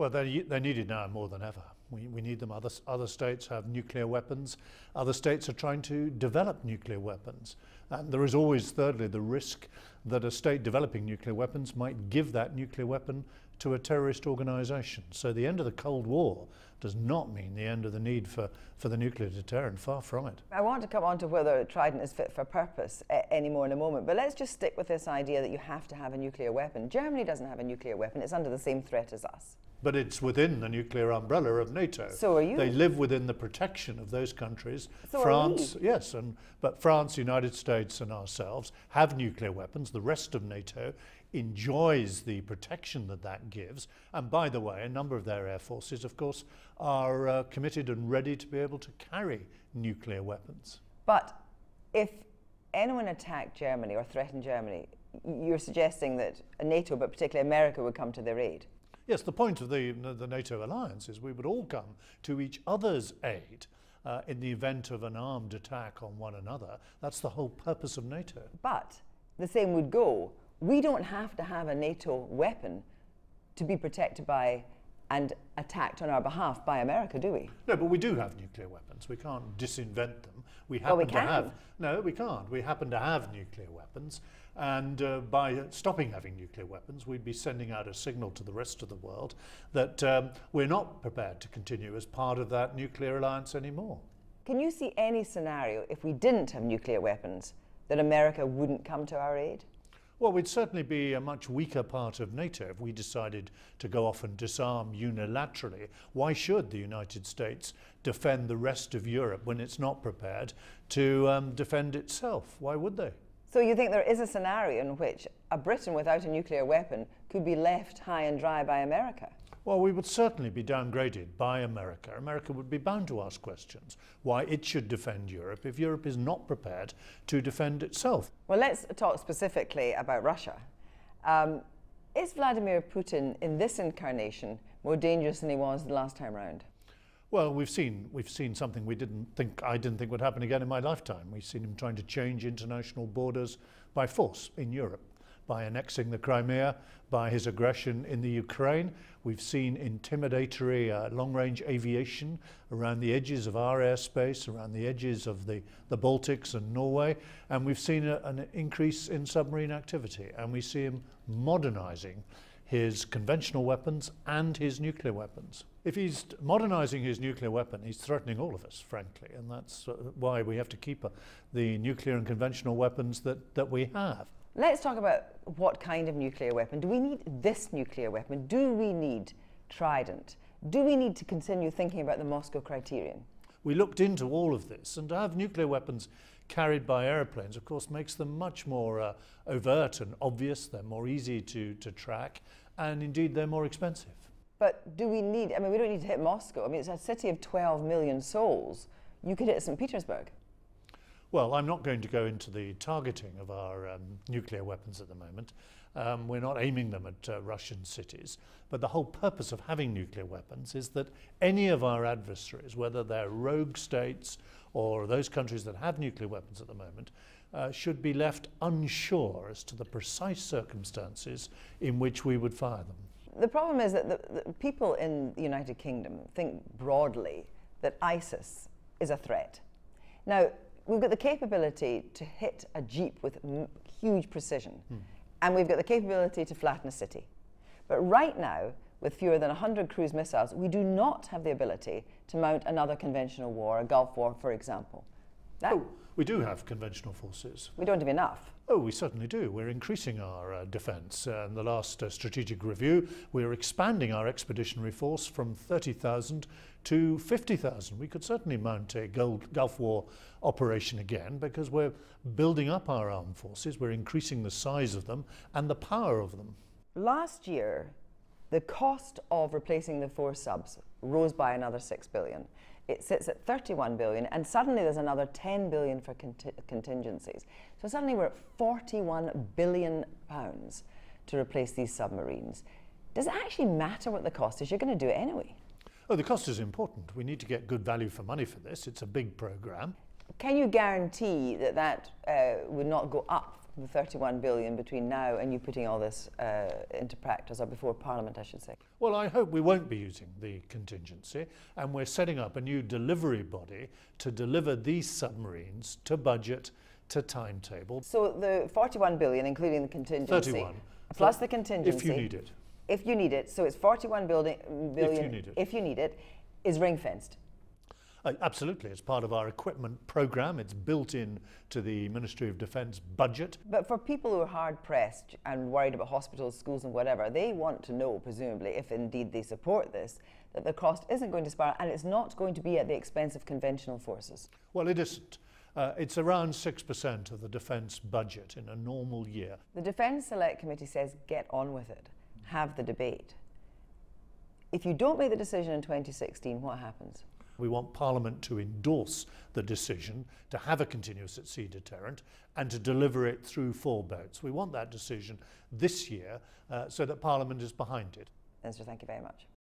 Well, they need it now more than ever. We need them. Other states have nuclear weapons. Other states are trying to develop nuclear weapons. And there is always, thirdly, the risk that a state developing nuclear weapons might give that nuclear weapon to a terrorist organization. So the end of the Cold War does not mean the end of the need for the nuclear deterrent, far from it. I want to come on to whether Trident is fit for purpose anymore in a moment, but let's just stick with this idea that you have to have a nuclear weapon. Germany doesn't have a nuclear weapon, it's under the same threat as us. But it's within the nuclear umbrella of NATO. So are you. They live within the protection of those countries. So France, are we. Yes, but France, United States and ourselves have nuclear weapons. The rest of NATO enjoys the protection that that gives. And by the way, a number of their air forces, of course, are committed and ready to be able to carry nuclear weapons. But if anyone attacked Germany or threatened Germany, you're suggesting that NATO, but particularly America, would come to their aid? Yes, the point of the NATO alliance is we would all come to each other's aid in the event of an armed attack on one another. That's the whole purpose of NATO. But the same would go. We don't have to have a NATO weapon to be protected by and attacked on our behalf by America, do we? No, but we do have nuclear weapons. We can't disinvent them. We happen well, we can. To have. No, we can't. We happen to have nuclear weapons. And by stopping having nuclear weapons, we'd be sending out a signal to the rest of the world that we're not prepared to continue as part of that nuclear alliance anymore. Can you see any scenario, if we didn't have nuclear weapons, that America wouldn't come to our aid? Well, we'd certainly be a much weaker part of NATO if we decided to go off and disarm unilaterally. Why should the United States defend the rest of Europe when it's not prepared to defend itself? Why would they? So you think there is a scenario in which a Britain without a nuclear weapon could be left high and dry by America? Well, we would certainly be downgraded by America. America would be bound to ask questions why it should defend Europe if Europe is not prepared to defend itself. Well, let's talk specifically about Russia. Is Vladimir Putin in this incarnation more dangerous than he was the last time round? Well, we've seen something I didn't think would happen again in my lifetime. We've seen him trying to change international borders by force in Europe, by annexing the Crimea, by his aggression in the Ukraine. We've seen intimidatory long-range aviation around the edges of our airspace, around the edges of the Baltics and Norway, and we've seen an increase in submarine activity, and we see him modernizing his conventional weapons and his nuclear weapons. If he's modernizing his nuclear weapon, he's threatening all of us, frankly, and that's why we have to keep the nuclear and conventional weapons that we have. Let's talk about what kind of nuclear weapon. Do we need this nuclear weapon? Do we need Trident? Do we need to continue thinking about the Moscow criterion? We looked into all of this, and to have nuclear weapons carried by aeroplanes, of course, makes them much more overt and obvious. They're more easy to track, and indeed they're more expensive. But do we need, I mean, we don't need to hit Moscow. I mean, it's a city of 12 million souls. You could hit St. Petersburg. Well, I'm not going to go into the targeting of our nuclear weapons at the moment. We're not aiming them at Russian cities. But the whole purpose of having nuclear weapons is that any of our adversaries, whether they're rogue states or those countries that have nuclear weapons at the moment, should be left unsure as to the precise circumstances in which we would fire them. The problem is that the people in the United Kingdom think broadly that ISIS is a threat. Now, we've got the capability to hit a jeep with huge precision, and we've got the capability to flatten a city. But right now, with fewer than 100 cruise missiles, we do not have the ability to mount another conventional war, a Gulf War, for example. Oh, we do have conventional forces. We don't have enough. Oh, we certainly do. We're increasing our defence. In the last strategic review, we're expanding our expeditionary force from 30,000 to 50,000. We could certainly mount a Gulf War operation again because we're building up our armed forces. We're increasing the size of them and the power of them. Last year, the cost of replacing the 4 subs rose by another 6 billion. It sits at 31 billion, and suddenly there's another 10 billion for contingencies. So suddenly we're at 41 billion pounds to replace these submarines. Does it actually matter what the cost is? You're going to do it anyway. Oh, the cost is important. We need to get good value for money for this. It's a big programme. Can you guarantee that would not go up the 31 billion between now and you putting all this into practice, or before Parliament, I should say? Well, I hope we won't be using the contingency, and we're setting up a new delivery body to deliver these submarines to budget, to timetable. So the 41 billion, including the contingency, 31 plus the contingency, if you need it. If you need it, so it's 41 billion. If you need it, is ring-fenced. Absolutely, it's part of our equipment programme, it's built in to the Ministry of Defence budget. But for people who are hard-pressed and worried about hospitals, schools and whatever, they want to know, presumably, if indeed they support this, that the cost isn't going to spiral and it's not going to be at the expense of conventional forces. Well, it isn't. It's around 6% of the defence budget in a normal year. The Defence Select Committee says get on with it, have the debate. If you don't make the decision in 2016, what happens? We want Parliament to endorse the decision to have a continuous at sea deterrent and to deliver it through four boats. We want that decision this year so that Parliament is behind it. Minister, thank you very much.